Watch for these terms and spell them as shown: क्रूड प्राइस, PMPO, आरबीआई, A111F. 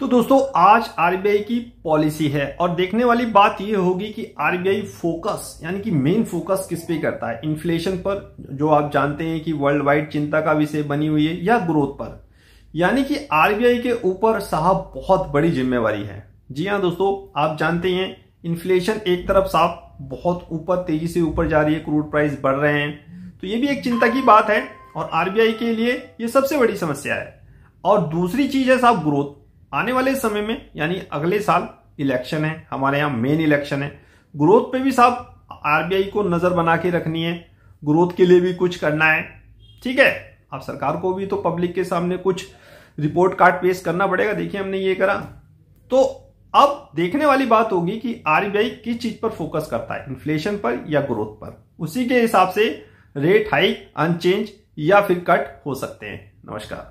तो दोस्तों आज आरबीआई की पॉलिसी है और देखने वाली बात यह होगी कि आरबीआई फोकस यानी कि मेन फोकस किस पे करता है, इन्फ्लेशन पर जो आप जानते हैं कि वर्ल्ड वाइड चिंता का विषय बनी हुई है, या ग्रोथ पर। यानी कि आरबीआई के ऊपर साहब बहुत बड़ी जिम्मेवारी है। जी हाँ दोस्तों, आप जानते हैं इन्फ्लेशन एक तरफ साफ बहुत ऊपर तेजी से ऊपर जा रही है, क्रूड प्राइस बढ़ रहे हैं, तो ये भी एक चिंता की बात है और आरबीआई के लिए ये सबसे बड़ी समस्या है। और दूसरी चीज है साहब ग्रोथ। आने वाले समय में यानी अगले साल इलेक्शन है, हमारे यहाँ मेन इलेक्शन है। ग्रोथ पे भी साहब आरबीआई को नजर बना के रखनी है, ग्रोथ के लिए भी कुछ करना है। ठीक है, अब सरकार को भी तो पब्लिक के सामने कुछ रिपोर्ट कार्ड पेश करना पड़ेगा। देखिए हमने ये करा, तो अब देखने वाली बात होगी कि आरबीआई किस चीज पर फोकस करता है, इन्फ्लेशन पर या ग्रोथ पर। उसी के हिसाब से रेट हाइक, अनचेंज या फिर कट हो सकते हैं। नमस्कार।